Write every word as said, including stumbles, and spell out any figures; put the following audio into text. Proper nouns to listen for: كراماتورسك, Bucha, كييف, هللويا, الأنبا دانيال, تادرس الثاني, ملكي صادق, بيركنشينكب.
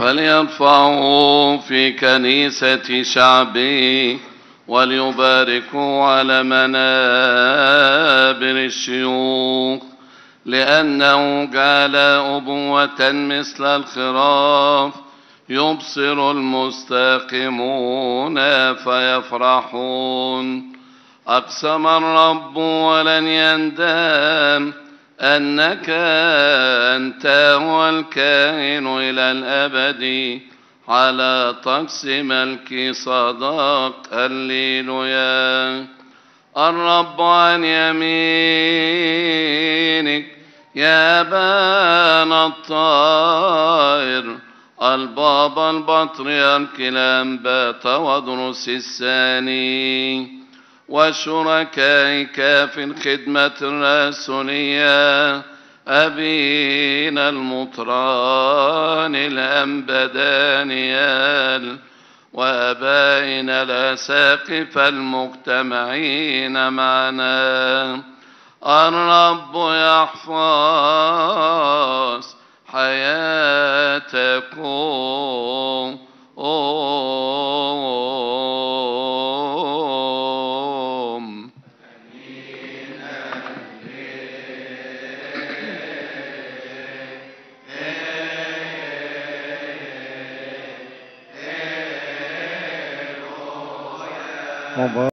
فليرفعوا في كنيسة شعبي وليباركوا على منابر الشيوخ، لأنه جعل أبوة مثل الخراف يبصر المستقيمون فيفرحون. أقسم الرب ولن يندم أنك أنت هو الكائن إلى الأبد على طقس ملكي صادق. هللويا. الرب عن يمينك يا أبان الطائر، البابا البطريرك الأنبا تادرس الثاني، وشركائك في الخدمة الرسولية أبينا المطران الأنبا دانيال، وأبائنا الأساقفة المجتمعين معنا. الرب يحفظ حياتكم. Well,